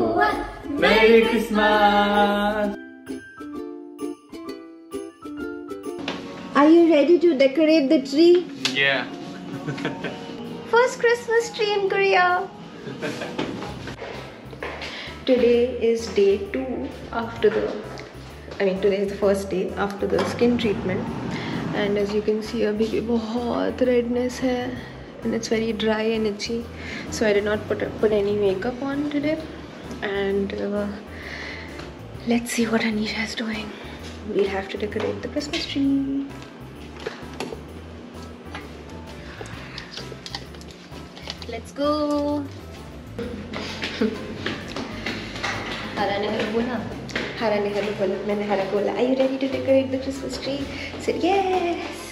one. Merry Christmas! Are you ready to decorate the tree? Yeah. First Christmas tree in Korea. Today is day 2 after today is the first day after the skin treatment. And as you can see, abhi bhi bahut redness hai. And it's very dry and itchy. So I did not put any makeup on today. And let's see what Anisha is doing. We'll have to decorate the Christmas tree. Let's go! Hara ne haru bola. Are you ready to decorate the Christmas tree? I said yes!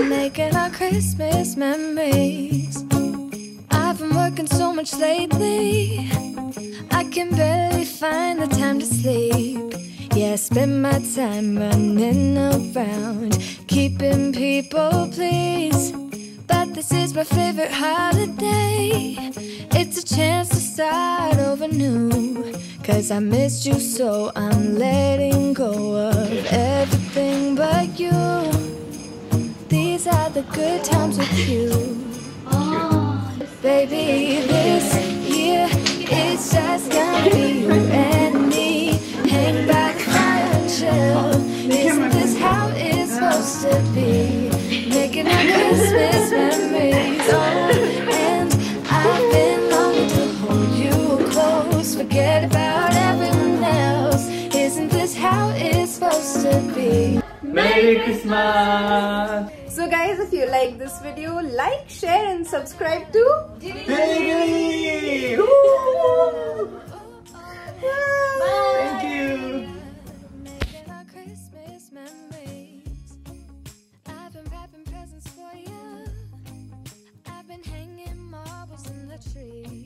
Making our Christmas memories. I've been working so much lately, I can barely find the time to sleep. Yeah, I spend my time running around, keeping people pleased. But this is my favorite holiday. It's a chance to start over new. Cause I missed you, so I'm letting go of everything but you. These are the good times with you. Oh. Baby, this year it's just gonna be you and me. Hang back and chill. Isn't this how it's supposed to be? Making our Christmas memories. Oh, and I've been longing to hold you close. Forget about everyone else. Isn't this how it's supposed to be? Merry Christmas! So guys, if you like this video, like, share and subscribe to Dilly Dally! Thank you! I've been wrapping presents for you. I've been hanging marbles in the tree.